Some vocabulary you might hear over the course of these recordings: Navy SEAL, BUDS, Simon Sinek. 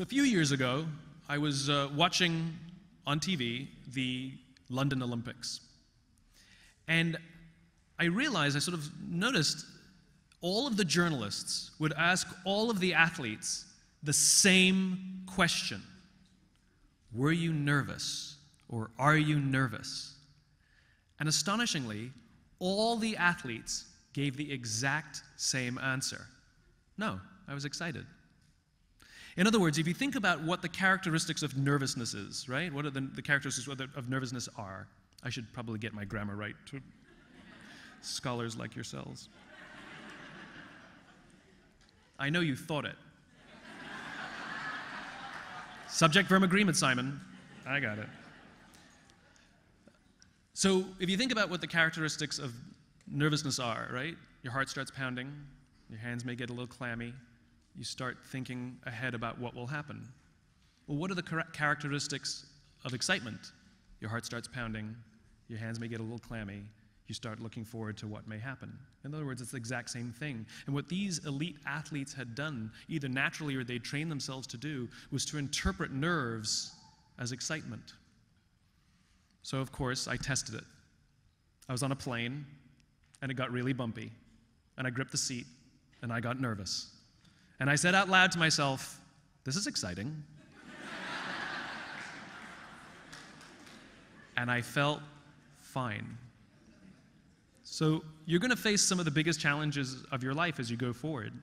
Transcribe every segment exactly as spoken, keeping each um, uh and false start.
So a few years ago, I was uh, watching on T V the London Olympics. And I realized, I sort of noticed, all of the journalists would ask all of the athletes the same question. Were you nervous? Or are you nervous? And astonishingly, all the athletes gave the exact same answer. No, I was excited. In other words, if you think about what the characteristics of nervousness is, right? What are the, the characteristics of nervousness are? I should probably get my grammar right to scholars like yourselves. I know you thought it. Subject verb agreement, Simon. I got it. So if you think about what the characteristics of nervousness are, right? Your heart starts pounding, your hands may get a little clammy, you start thinking ahead about what will happen. Well, what are the characteristics of excitement? Your heart starts pounding, your hands may get a little clammy, you start looking forward to what may happen. In other words, it's the exact same thing. And what these elite athletes had done, either naturally or they trained themselves to do, was to interpret nerves as excitement. So, of course, I tested it. I was on a plane, and it got really bumpy, and I gripped the seat, and I got nervous. And I said out loud to myself, this is exciting. And I felt fine. So you're going to face some of the biggest challenges of your life as you go forward.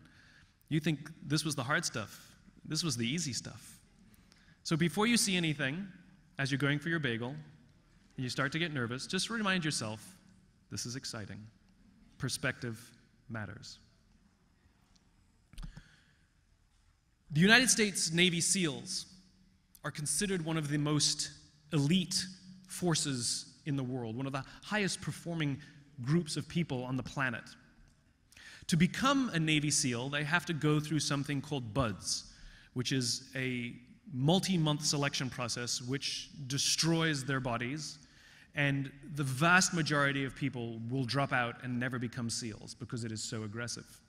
You think this was the hard stuff. This was the easy stuff. So before you see anything, as you're going for your bagel, and you start to get nervous, just remind yourself, this is exciting. Perspective matters. The United States Navy SEALs are considered one of the most elite forces in the world, one of the highest performing groups of people on the planet. To become a Navy SEAL, they have to go through something called BUDS, which is a multi-month selection process which destroys their bodies, and the vast majority of people will drop out and never become SEALs because it is so aggressive.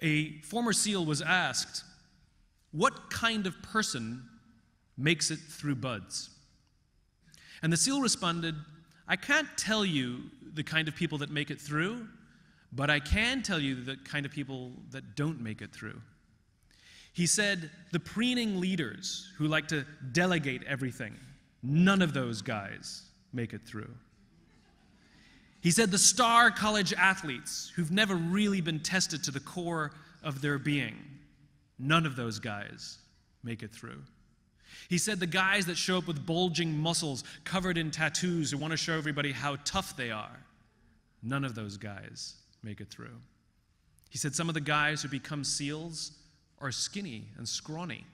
A former SEAL was asked, what kind of person makes it through BUDS? And the SEAL responded, I can't tell you the kind of people that make it through, but I can tell you the kind of people that don't make it through. He said, the preening leaders who like to delegate everything, none of those guys make it through. He said, the star college athletes who've never really been tested to the core of their being, none of those guys make it through. He said the guys that show up with bulging muscles, covered in tattoos, who want to show everybody how tough they are, none of those guys make it through. He said some of the guys who become SEALs are skinny and scrawny.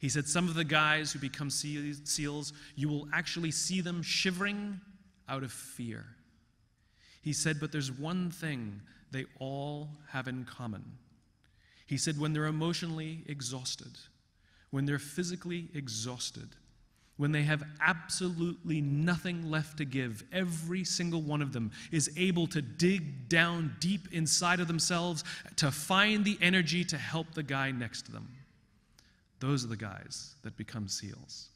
He said some of the guys who become SEALs, you will actually see them shivering out of fear. He said, but there's one thing they all have in common. He said when they're emotionally exhausted, when they're physically exhausted, when they have absolutely nothing left to give, every single one of them is able to dig down deep inside of themselves to find the energy to help the guy next to them. Those are the guys that become SEALs.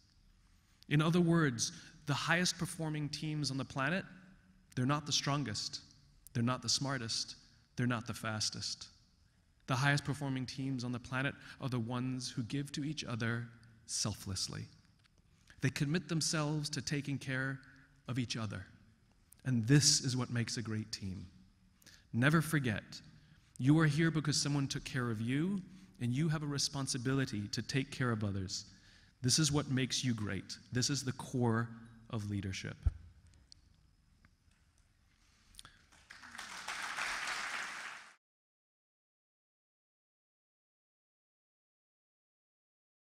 In other words, the highest performing teams on the planet, they're not the strongest, they're not the smartest, they're not the fastest. The highest performing teams on the planet are the ones who give to each other selflessly. They commit themselves to taking care of each other. And this is what makes a great team. Never forget, you are here because someone took care of you, and you have a responsibility to take care of others. This is what makes you great. This is the core of leadership.